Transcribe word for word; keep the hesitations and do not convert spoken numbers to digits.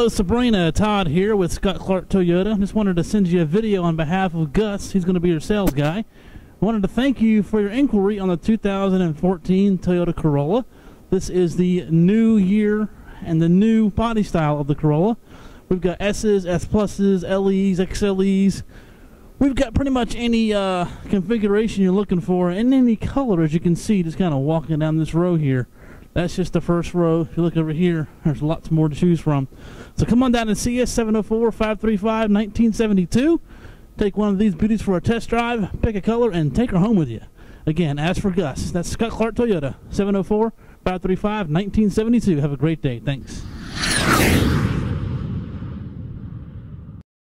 Hello, Sabrina. Todd here with Scott Clark Toyota. Just wanted to send you a video on behalf of Gus. He's going to be your sales guy. Wanted to thank you for your inquiry on the two thousand fourteen Toyota Corolla. This is the new year and the new body style of the Corolla. We've got S's, S pluses, L Es, X L Es. We've got pretty much any uh, configuration you're looking for and any color, as you can see, just kind of walking down this row here. That's just the first row. If you look over here, there's lots more to choose from. So come on down and see us, seven oh four, five three five, nineteen seventy-two. Take one of these beauties for a test drive, pick a color, and take her home with you. Again, ask for Gus. That's Scott Clark Toyota, seven oh four, five three five, nineteen seventy-two. Have a great day. Thanks.